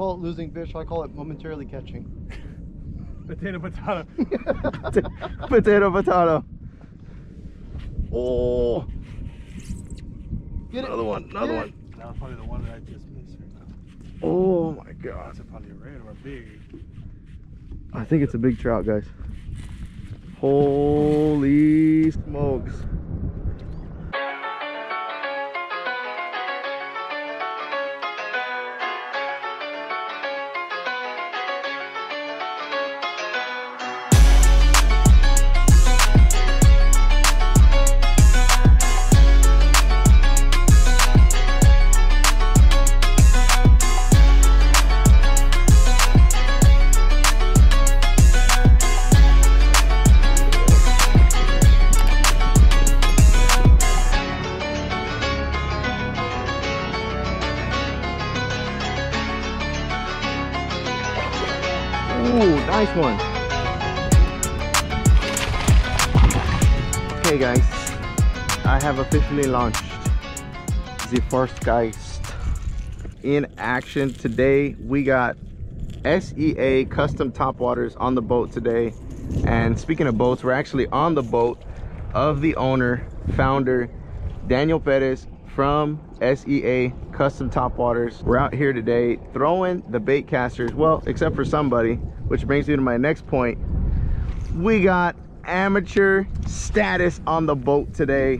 call it losing fish, I call it momentarily catching. Potato, potato. Potato, potato. Oh. Get another it. One, another one. That was probably the one that I just missed. Oh my god. That's probably a red or a big. I think it's a big trout, guys. Holy smokes. Nice one. Okay guys, I have officially launched the first Geist in action today. We got S.E.A. Custom Topwaters on the boat today. And speaking of boats, we're actually on the boat of the owner, founder, Daniel Perez from S.E.A. Custom Topwaters. We're out here today throwing the bait casters, well, except for somebody. Which brings me to my next point. We got amateur status on the boat today.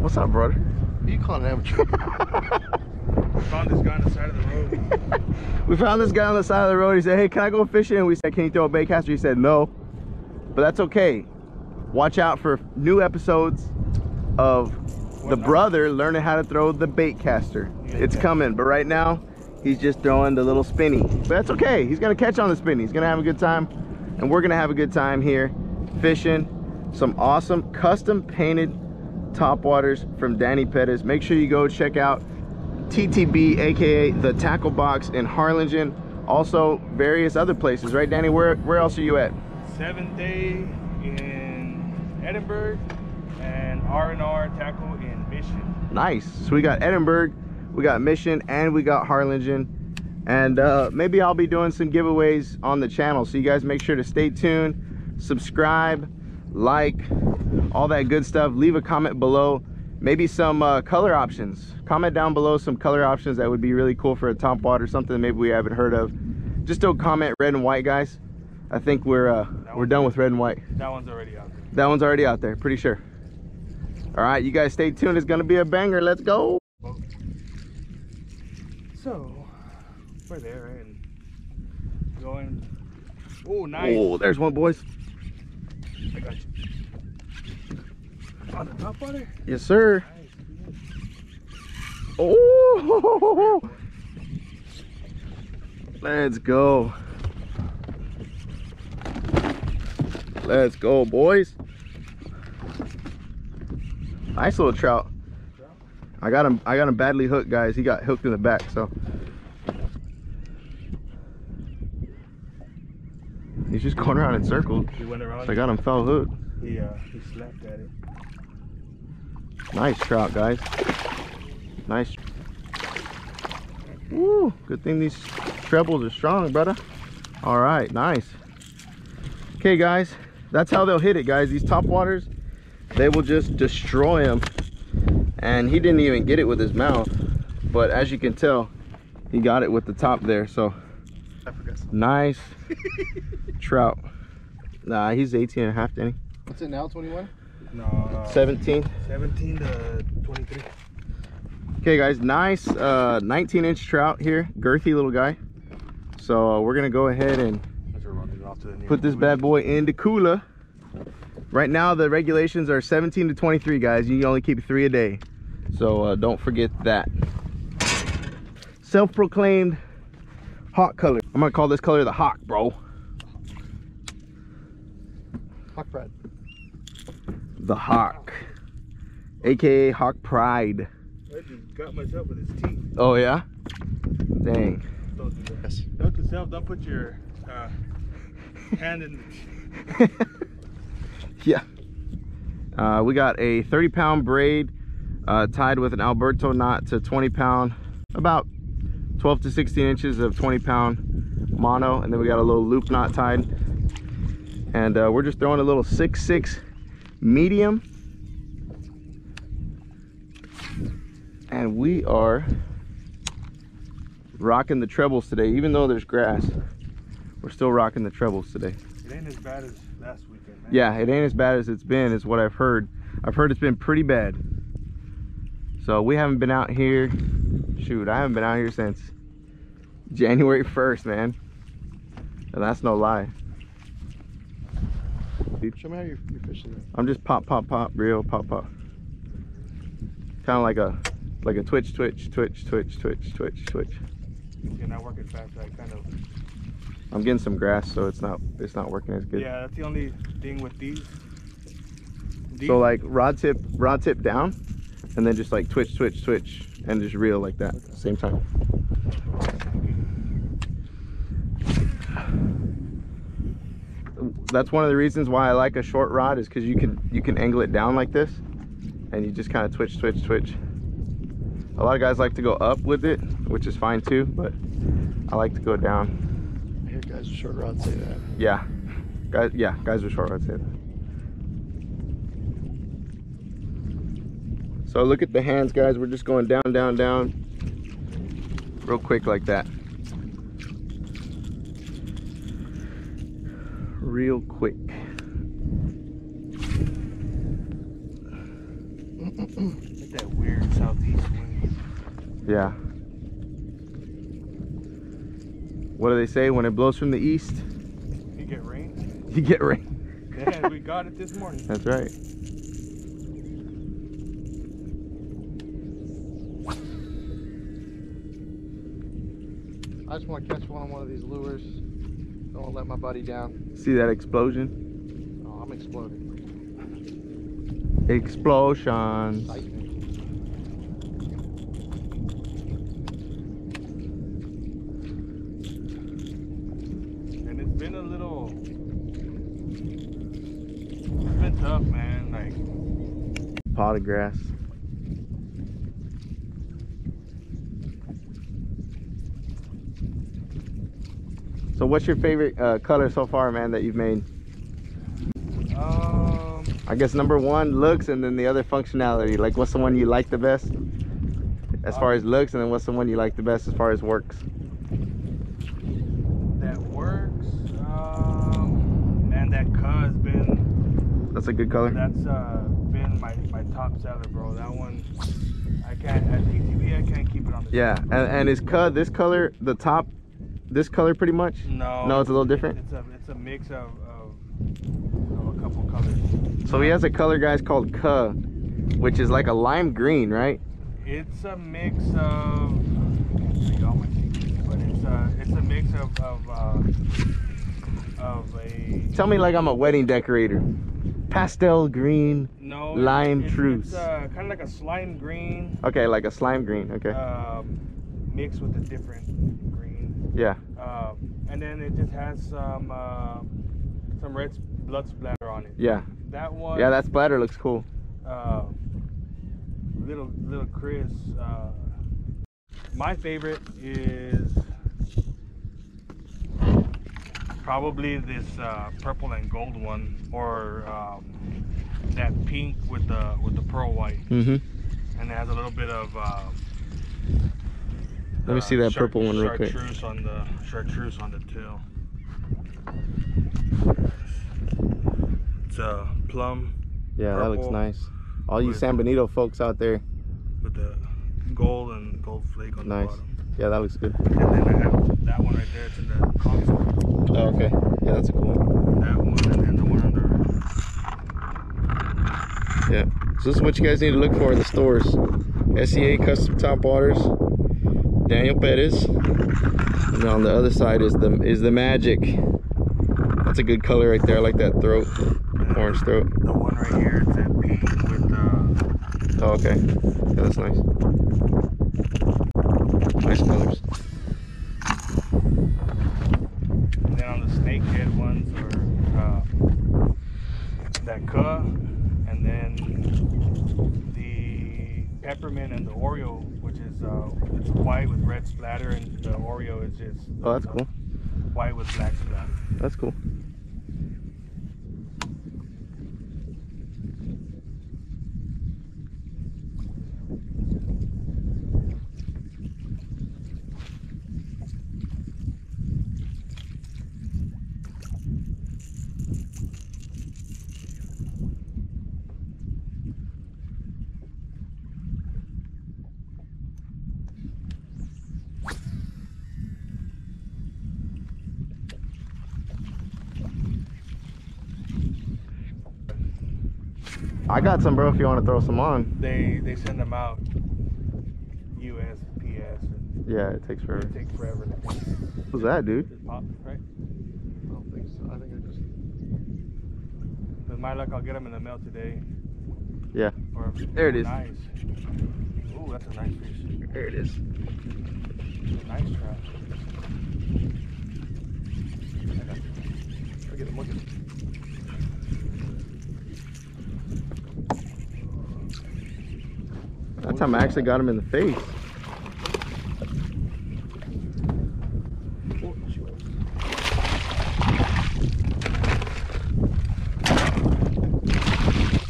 What's up, brother? Who you calling an amateur? We found this guy on the side of the road. We found this guy on the side of the road. He said, hey, can I go fishing? And we said, can you throw a bait caster? He said, no. But that's okay. Watch out for new episodes of the brother learning how to throw the bait caster. It's coming, but right now, he's just throwing the little spinny. But that's okay, he's gonna catch on the spinny. He's gonna have a good time, and we're gonna have a good time here fishing some awesome custom painted topwaters from Danny Perez. Make sure you go check out TTB, AKA The Tackle Box in Harlingen. Also various other places, right Danny? Where else are you at? 7 Day in Edinburg and R&R Tackle in Mission. Nice, so we got Edinburg, we got Mission, and we got Harlingen, and maybe I'll be doing some giveaways on the channel, so you guys make sure to stay tuned, subscribe, like, all that good stuff. Leave a comment below, maybe some color options. Comment down below some color options that would be really cool for a topwater, something that maybe we haven't heard of. Just don't comment red and white, guys. I think we're done with red and white. That one's already out there. That one's already out there, pretty sure. All right, you guys stay tuned. It's gonna be a banger. Let's go. So, we're there and going. Oh, nice. Oh, there's one, boys. I got you. On the top water? Yes, sir. Nice. Oh, let's go. Let's go, boys. Nice little trout. I got him badly hooked, guys. He got hooked in the back, so. He's just going around in circles. He went around. So I got him fell hooked. Yeah, he slapped at it. Nice trout, guys. Nice. Woo, good thing these trebles are strong, brother. All right, nice. Okay, guys, that's how they'll hit it, guys. These topwaters, they will just destroy them. And he didn't even get it with his mouth, but as you can tell, he got it with the top there. So nice trout. Nah, he's 18.5, Danny. What's it now? 21? No. 17. 17 to 23. Okay, guys, nice 19-inch trout here, girthy little guy. So we're gonna go ahead and put this bad boy in the cooler. Right now the regulations are 17 to 23, guys. You can only keep 3 a day. So don't forget that. Self-proclaimed hawk color. I'm gonna call this color the hawk, bro. Hawk pride. The hawk, AKA hawk pride. I just got myself with his teeth. Oh yeah? Dang. Don't do that. Don't yourself. Don't put your hand in. Yeah. We got a 30-pound braid tied with an Alberto knot to 20-pound, about 12 to 16 inches of 20-pound mono, and then we got a little loop knot tied. And we're just throwing a little 6'6 medium. And we are rocking the trebles today. Even though there's grass, we're still rocking the trebles today. It ain't as bad as last weekend, man. Yeah, it ain't as bad as it's been, is what I've heard. I've heard it's been pretty bad. So we haven't been out here. Shoot, I haven't been out here since January 1st, man. And that's no lie. Show me how you're fishing it. I'm just pop, pop, pop, reel, pop, pop. Kind of like a twitch, twitch, twitch, twitch, twitch, twitch, twitch. You're not working fast, right? Kind of. I'm getting some grass, so it's not working as good. Yeah, that's the only thing with these. So like rod tip down, and then just like twitch, twitch, twitch, and just reel like that at the same time. That's one of the reasons why I like a short rod, is because you can angle it down like this, and you just kind of twitch, twitch, twitch. A lot of guys like to go up with it, which is fine too, but I like to go down. I hear guys with short rods say that. Yeah, guys with short rods say that. So look at the hands, guys. We're just going down, down, down, real quick like that. Real quick. Like that weird southeast wind. Yeah. What do they say? When it blows from the east, you get rain. You get rain. Yeah, we got it this morning. That's right. I just want to catch one on one of these lures. Don't want to let my buddy down. See that explosion? Oh, I'm exploding. Explosions. And it's been a little... It's been tough, man. Like... Pot of grass. So what's your favorite color so far, man, that you've made? I guess number one, looks, and then the other, functionality. Like, what's the one you like the best as far as looks, and then what's the one you like the best as far as works? That works, man, that cuz been... That's a good color? That's been my top seller, bro. That one, I can't, at TTB, I can't keep it on the... Yeah, and is cuz, this color, the top... This color pretty much? No. No, it's a little different? It's a mix of a couple colors. So he has a color, guys, called Cuh, which is like a lime green, right? It's a mix of... I can't see all my things, but it's a mix of a... Tell me like I'm a wedding decorator. Pastel green, no, lime truce. It's kind of like a slime green. Okay, like a slime green, okay. Mixed with a different green. Yeah. And then it just has some red blood splatter on it. Yeah. That one. Yeah, that splatter looks cool. Little Chris. My favorite is probably this purple and gold one, or that pink with the pearl white. Mhm. And it has a little bit of... Let me see that purple one real quick. Chartreuse on the tail. It's a plum. Yeah, that looks nice. All you San Benito folks out there. With the gold flake on the bottom. Yeah, that looks good. And then I have that one right there. It's in the console. Oh, okay. Yeah, that's a cool one. That one, and then the one on the right. Yeah. So this is what you guys need to look for in the stores. S.E.A. Custom Topwaters. Daniel Perez, and on the other side is the Magic. That's a good color right there. I like that throat, orange throat. The one right here, it's that pink with the... Oh, okay. Yeah, that's nice. Nice colors. And then on the snakehead ones are that Cuh, and then the peppermint and the Oreo. It's white with red splatter, and Arroyo is just that's cool. White with black spot. That's cool. I got some, bro, if you want to throw some on. They send them out USPS. Yeah, it takes forever. It takes forever. What's that, dude? It popped, right? I don't think so. I think I just... With my luck, I'll get them in the mail today. Yeah. Or, there it is. Nice. Ooh, that's a nice fish. There it is. Nice trout. I get him looking. That time I actually got him in the face.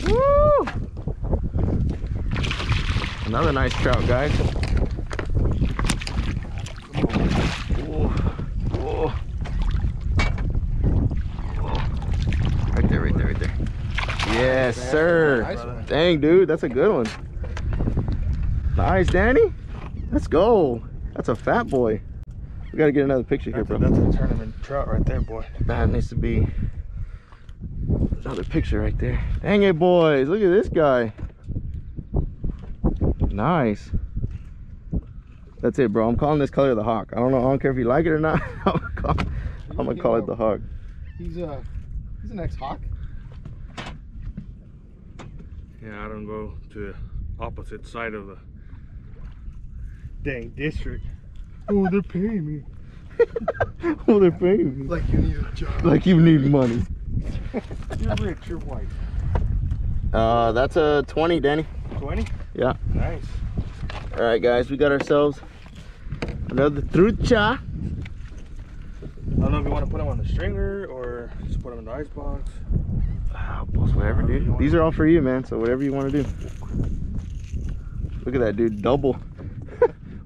Woo! Another nice trout, guys. Whoa. Whoa. Whoa. Right there, right there, right there. Yes, sir. Dang, dude, that's a good one. Nice, Danny. Let's go. That's a fat boy. We gotta get another picture here, bro. That's a tournament trout right there, boy. That needs to be another picture right there. Dang it, boys. Look at this guy. Nice. That's it, bro. I'm calling this color the hawk. I don't know. I don't care if you like it or not. I'm gonna call it the hawk. He's an ex-hawk. Yeah, I don't go to the opposite side of the dang district. Oh, they're paying me. Oh, they're paying me. Like you need a job. Like you need money. You're rich, you're white. That's a 20, Danny. 20? Yeah. Nice. Alright, guys, we got ourselves another trucha. I don't know if you want to put them on the stringer or just put them in the icebox. Whatever, dude. These are all for you, man, so whatever you want to do. Look at that, dude. Double.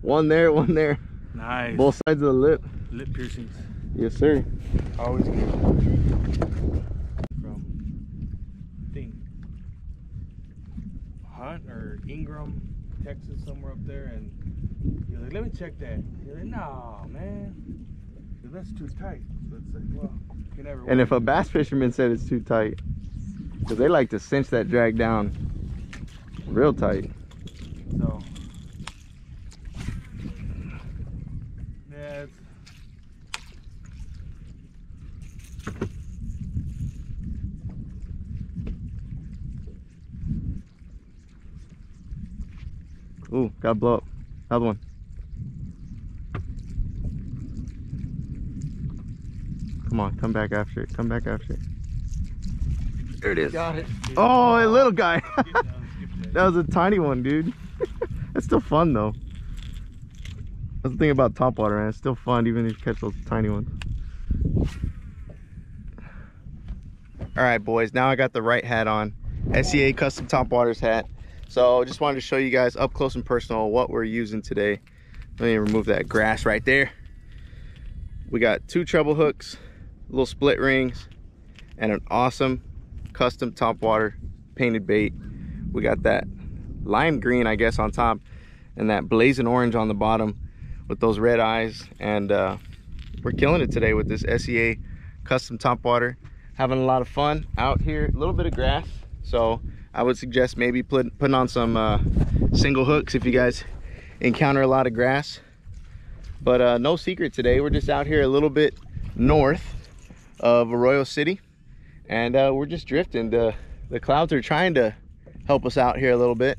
One there, one there. Nice. Both sides of the lip. Lip piercings. Yes, sir. Always good. From thing. Hunt or Ingram, Texas, somewhere up there, and you're like, let me check that. You're like, nah, man. That's too tight. So it's like, well, you never and win. If a bass fisherman said it's too tight, because they like to cinch that drag down real tight. So yeah, ooh, got blow up. Another one. Come on, come back after it. Come back after it. There it is. Got it. Oh, a little guy. That was a tiny one, dude. It's still fun though. That's the thing about topwater, man. It's still fun even if you catch those tiny ones. Alright, boys, now I got the right hat on. S.E.A. Custom Topwaters hat. So just wanted to show you guys up close and personal what we're using today. Let me remove that grass right there. We got two treble hooks, little split rings, and an awesome custom topwater painted bait. We got that lime green, I guess, on top, and that blazing orange on the bottom with those red eyes. And we're killing it today with this S.E.A. Custom Topwater. Having a lot of fun out here. A little bit of grass, so I would suggest maybe putting on some single hooks if you guys encounter a lot of grass. But no secret today, we're just out here a little bit north of Arroyo City, and we're just drifting. The clouds are trying to help us out here a little bit,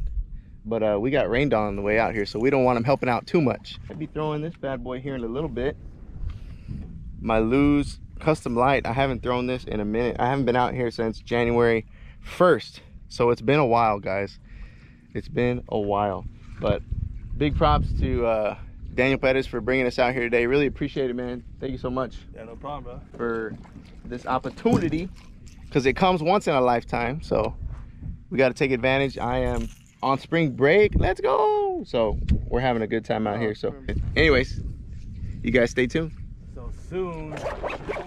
but we got rained on the way out here, so we don't want them helping out too much. I'll be throwing this bad boy here in a little bit. My Luz Custom Light, I haven't thrown this in a minute. I haven't been out here since January 1st, so it's been a while, guys. It's been a while, but big props to Daniel Perez for bringing us out here today. Really appreciate it, man. Thank you so much. Yeah, no problem, bro. For this opportunity, because it comes once in a lifetime, so we got to take advantage. I am on spring break. Let's go. So we're having a good time out here. So anyways, you guys stay tuned. So soon.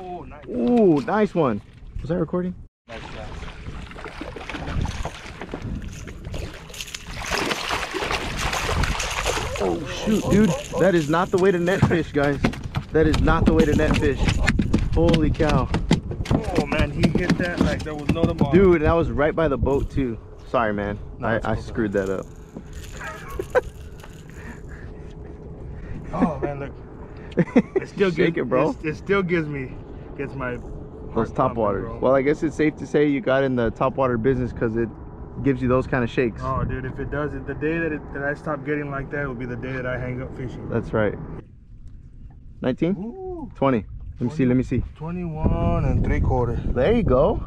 Oh, nice. Ooh, nice one. Was I recording? Nice job. Oh shoot, dude, that is not the way to net fish, guys. That is not the way to net fish. Holy cow. Oh man, he hit that like there was no tomorrow. Dude, that was right by the boat too. Sorry man, no, I screwed that up. Oh man, look. It still gives, it, bro. It still gets my those top waters. Bro. Well, I guess it's safe to say you got in the top water business because it gives you those kind of shakes. Oh dude, if it does, the day that I stop getting like that will be the day that I hang up fishing. That's right. 19? Ooh, 20. Let me see. 21 3/4. There you go.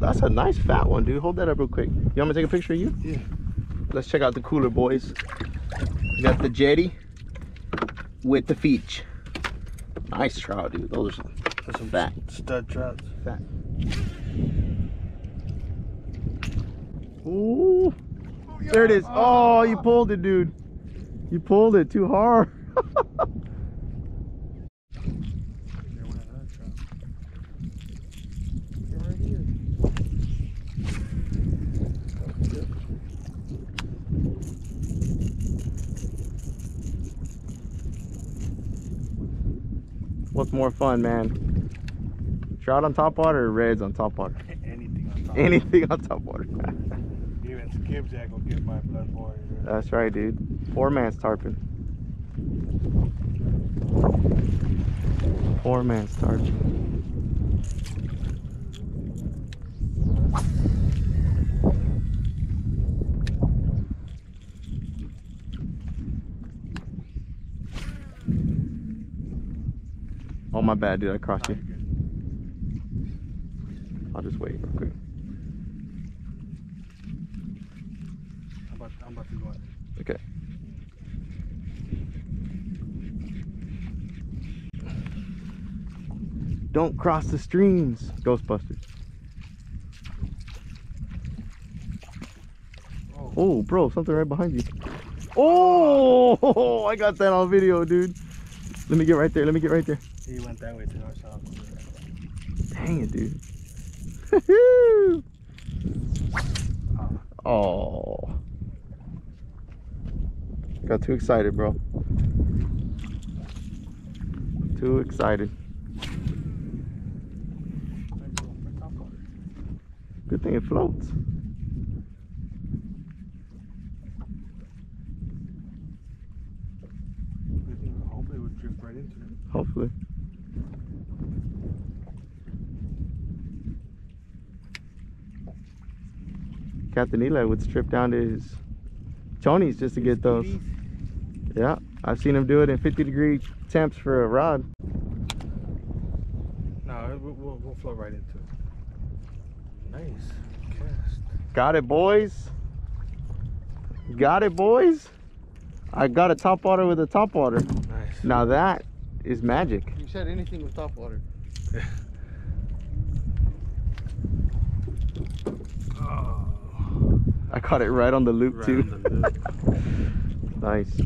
That's a nice fat one, dude. Hold that up real quick. You want me to take a picture of you? Yeah. Let's check out the cooler, boys. We got the jetty with the feech. Nice trout, dude. Those are some fat. Stud trouts. Fat. Ooh, there it is. Oh, you pulled it, dude. You pulled it too hard. What's more fun, man? Trout on top water or reds on top water? Anything on top. Anything on top water. Skipjack will get my blood boil. That's right, dude. Poor man's tarpon. Poor man's tarpon. Oh, my bad, dude. I crossed you. I'll just wait real quick. I'm about to go out there. Okay. Don't cross the streams, Ghostbusters. Oh, oh bro, something right behind you. Oh, I got that on video, dude. Let me get right there. Let me get right there. He went that way to our shop. Dang it, dude. Oh. Got too excited, bro. Too excited. Good thing it floats. Hopefully it would drift right into it. Hopefully. Captain Eli would strip down to his chonies just to get those. Yeah, I've seen him do it in 50-degree temps for a rod. No, we'll flow right into it. Nice cast. Got it, boys. Got it, boys. I got a topwater with a topwater. Nice. Now that is magic. You said anything with topwater. Oh. I caught it right on the loop, right too. The loop. Nice.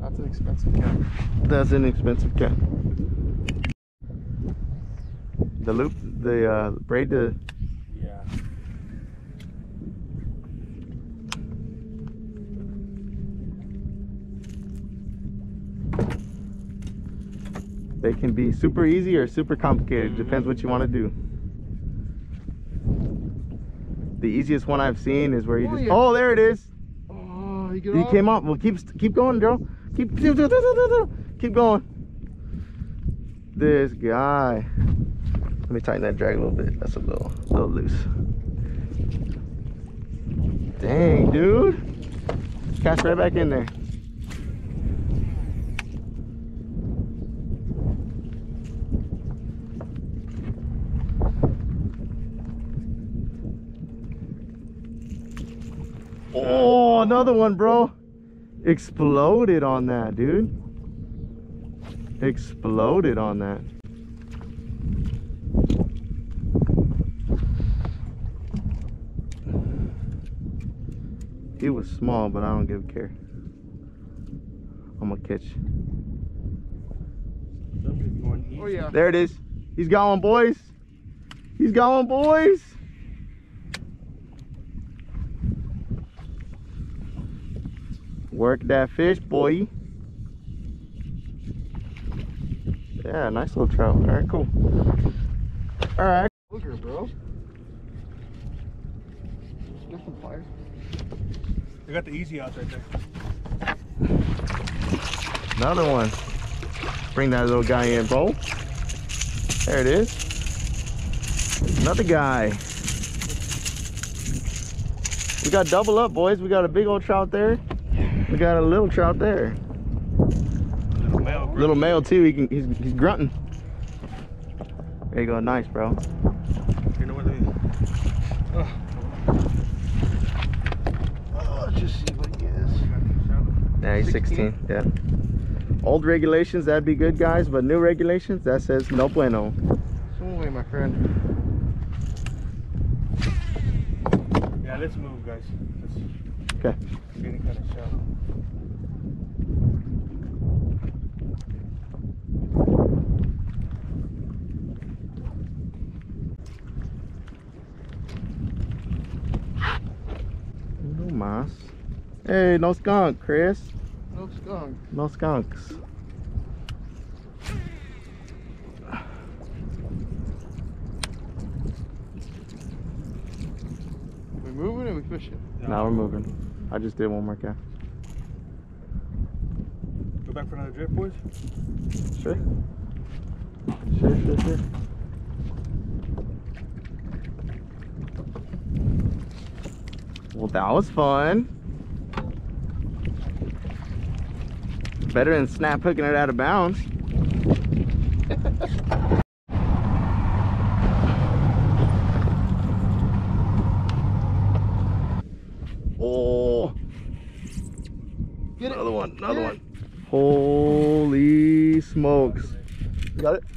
That's an expensive camera. That's an expensive camera. The loop, the braid, the... Yeah. They can be super easy or super complicated. Depends what you want to do. The easiest one I've seen is where you just... Oh, there it is. Oh, you came up. Well, keep going, girl. Keep going. This guy. Let me tighten that drag a little bit. That's a little loose. Dang, dude. Cast right back in there. Another one, bro. Exploded on that, dude. exploded on that. It was small, but I don't give a care. I'm gonna catch. Oh yeah. There it is. He's going, boys. He's going, boys. Work that fish, boy. Yeah, nice little trout. All right, cool. All right. Booger, bro. There's some fire. I got the easy outs right there. Another one. Bring that little guy in, bro. There it is. Another guy. We got double up, boys. We got a big old trout there. We got a little trout there. Little male too. He's grunting. There you go. Nice, bro. You know what it is. Just see what he is. Yeah, he's 16. Yeah. Old regulations, that'd be good, guys, but new regulations, that says no bueno. Swim away, my friend. Yeah, let's move, guys. Okay. Getting kind of shallow. No mas. Hey, no skunk, Chris. No skunk. No skunks. We moving or we fishing? No, we're moving. I just did one more cast. Go back for another drip, boys? Sure. Sure. Well, that was fun. Better than snap hooking it out of bounds. Oh, get another one, another one. Holy smokes. You got it?